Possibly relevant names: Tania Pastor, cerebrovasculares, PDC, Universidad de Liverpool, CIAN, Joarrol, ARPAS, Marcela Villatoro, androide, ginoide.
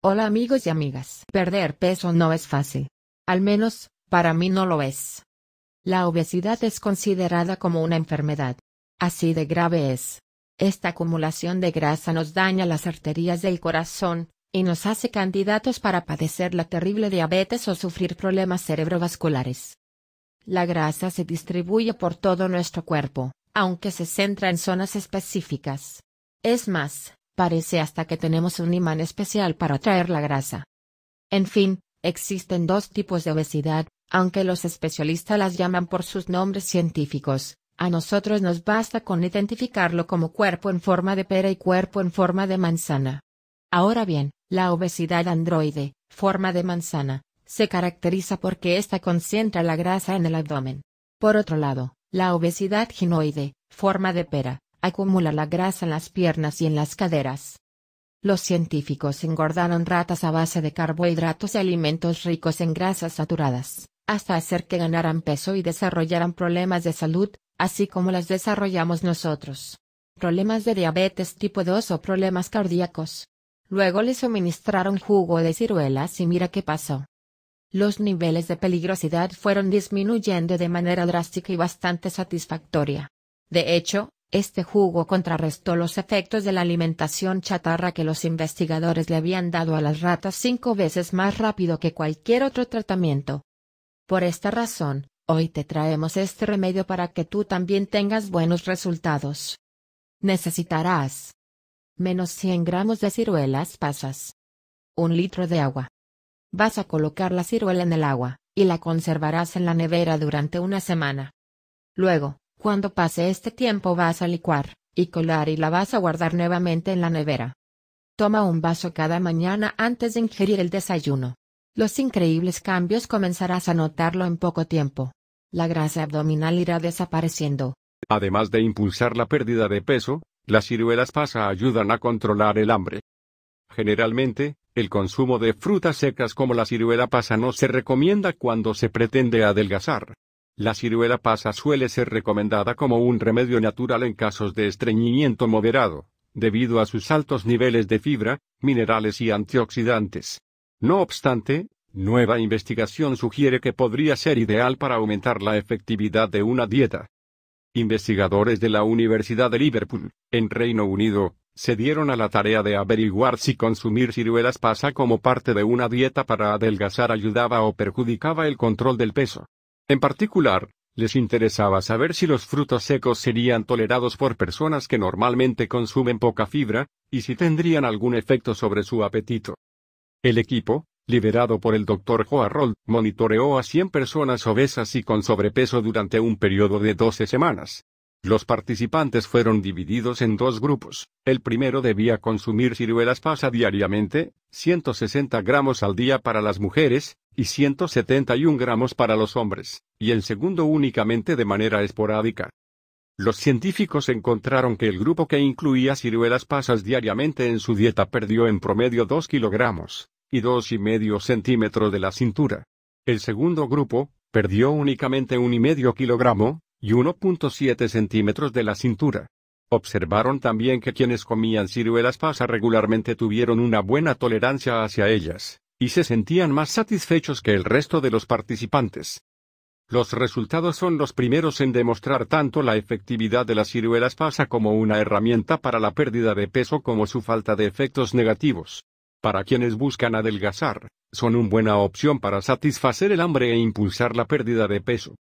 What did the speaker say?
Hola amigos y amigas. Perder peso no es fácil. Al menos, para mí no lo es. La obesidad es considerada como una enfermedad. Así de grave es. Esta acumulación de grasa nos daña las arterias del corazón, y nos hace candidatos para padecer la terrible diabetes o sufrir problemas cerebrovasculares. La grasa se distribuye por todo nuestro cuerpo, aunque se centra en zonas específicas. Es más, parece hasta que tenemos un imán especial para atraer la grasa. En fin, existen dos tipos de obesidad, aunque los especialistas las llaman por sus nombres científicos. A nosotros nos basta con identificarlo como cuerpo en forma de pera y cuerpo en forma de manzana. Ahora bien, la obesidad androide, forma de manzana, se caracteriza porque ésta concentra la grasa en el abdomen. Por otro lado, la obesidad ginoide, forma de pera, acumula la grasa en las piernas y en las caderas. Los científicos engordaron ratas a base de carbohidratos y alimentos ricos en grasas saturadas, hasta hacer que ganaran peso y desarrollaran problemas de salud, así como las desarrollamos nosotros. Problemas de diabetes tipo 2 o problemas cardíacos. Luego les suministraron jugo de ciruelas y mira qué pasó. Los niveles de peligrosidad fueron disminuyendo de manera drástica y bastante satisfactoria. De hecho, este jugo contrarrestó los efectos de la alimentación chatarra que los investigadores le habían dado a las ratas 5 veces más rápido que cualquier otro tratamiento. Por esta razón, hoy te traemos este remedio para que tú también tengas buenos resultados. Necesitarás menos 100 gramos de ciruelas pasas, 1 litro de agua. Vas a colocar la ciruela en el agua, y la conservarás en la nevera durante una semana. Luego, cuando pase este tiempo vas a licuar, y colar y la vas a guardar nuevamente en la nevera. Toma un vaso cada mañana antes de ingerir el desayuno. Los increíbles cambios comenzarás a notarlo en poco tiempo. La grasa abdominal irá desapareciendo. Además de impulsar la pérdida de peso, las ciruelas pasas ayudan a controlar el hambre. Generalmente, el consumo de frutas secas como la ciruela pasa no se recomienda cuando se pretende adelgazar. La ciruela pasa suele ser recomendada como un remedio natural en casos de estreñimiento moderado, debido a sus altos niveles de fibra, minerales y antioxidantes. No obstante, nueva investigación sugiere que podría ser ideal para aumentar la efectividad de una dieta. Investigadores de la Universidad de Liverpool, en Reino Unido, se dieron a la tarea de averiguar si consumir ciruelas pasa como parte de una dieta para adelgazar ayudaba o perjudicaba el control del peso. En particular, les interesaba saber si los frutos secos serían tolerados por personas que normalmente consumen poca fibra, y si tendrían algún efecto sobre su apetito. El equipo, liderado por el Dr. Joarrol, monitoreó a 100 personas obesas y con sobrepeso durante un periodo de 12 semanas. Los participantes fueron divididos en 2 grupos. El primero debía consumir ciruelas pasas diariamente, 160 gramos al día para las mujeres, y 171 gramos para los hombres, y el segundo únicamente de manera esporádica. Los científicos encontraron que el grupo que incluía ciruelas pasas diariamente en su dieta perdió en promedio 2 kilogramos, y 2,5 centímetros de la cintura. El segundo grupo perdió únicamente 1,5 kilogramo, y 1,7 centímetros de la cintura. Observaron también que quienes comían ciruelas pasas regularmente tuvieron una buena tolerancia hacia ellas, y se sentían más satisfechos que el resto de los participantes. Los resultados son los primeros en demostrar tanto la efectividad de las ciruelas pasas como una herramienta para la pérdida de peso como su falta de efectos negativos. Para quienes buscan adelgazar, son una buena opción para satisfacer el hambre e impulsar la pérdida de peso.